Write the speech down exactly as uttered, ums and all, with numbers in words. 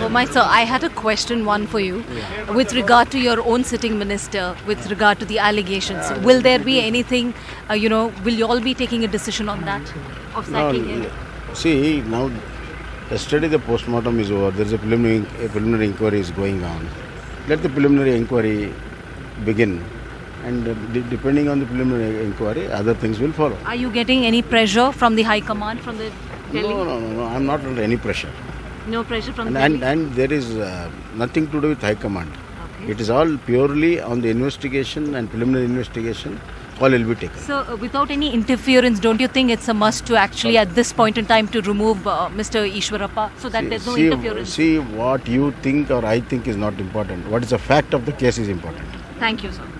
Umai, so I had a question, one for you, yeah. with regard to your own sitting minister, with regard to the allegations. Will there be anything, uh, you know, will you all be taking a decision on that? Of sacking him? See, now, yesterday the post-mortem is over. There is a preliminary, a preliminary inquiry is going on. Let the preliminary inquiry begin. And uh, de depending on the preliminary inquiry, other things will follow. Are you getting any pressure from the high command, from the Delhi? No, no, no, no. I'm not under any pressure. No pressure from and, Delhi? And, and there is uh, nothing to do with high command. Okay. It is all purely on the investigation and preliminary investigation. All will be taken. So, uh, without any interference, don't you think it's a must to actually, at this point in time, to remove uh, Mister Eshwarappa so that see, there's no see, interference? See, what you think or I think is not important. What is the fact of the case is important. Thank you, sir.